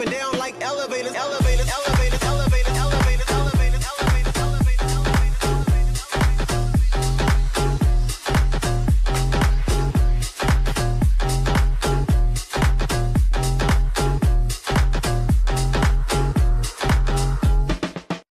up and down.